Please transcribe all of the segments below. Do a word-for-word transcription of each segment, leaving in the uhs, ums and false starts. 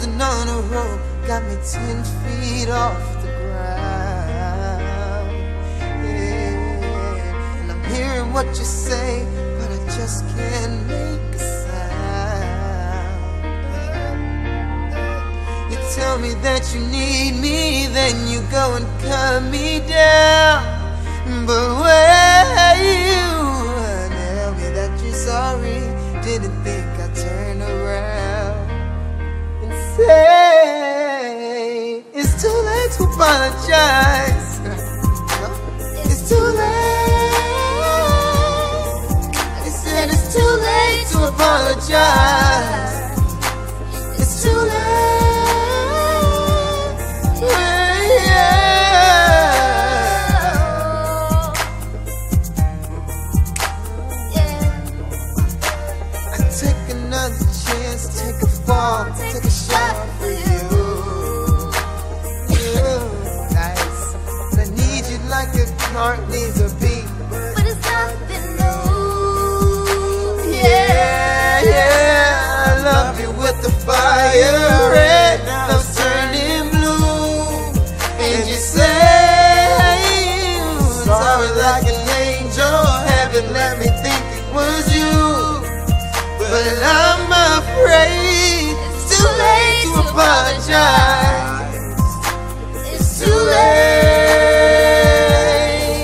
holding on a rope, got me ten feet off the ground. Yeah. And I'm hearing what you say, but I just can't make a sound. You tell me that you need me, then you go and cut me down. But where are you? Tell me that you're sorry, didn't think I'd turn around and say it's too late to apologize. It's too late. They said it's too late to apologize. It's too late. Yeah, yeah. Take another chance, take a fall, take, take a, a shot, shot for you. You, nice. I need you like a heart needs a beat, but it's nothing new. Yeah, yeah. I love you with the fire red, love's turning blue, and you say you sorry like an angel. Heaven let me think it was you. But I'm afraid it's too late to apologize. It's too late.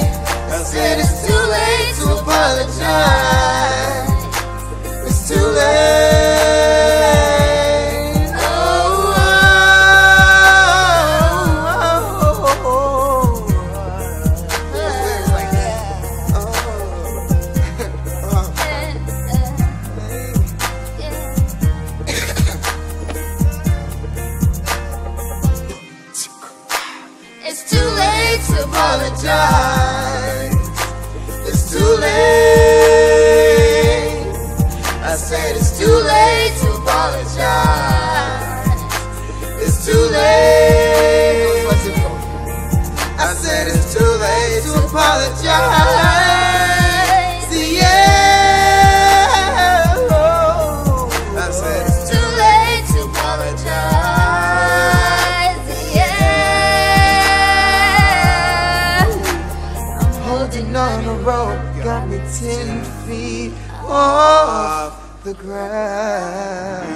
I said it's too late to apologize. It's too late. Oh, oh, oh, oh, oh. It's like that. Oh. Oh. It's too late to apologize. It's too late. I said it's too late to apologize. It's too late. I said it's too late to apologize. Yeah. I said it's too late to apologize. On the road, got me ten feet off the ground.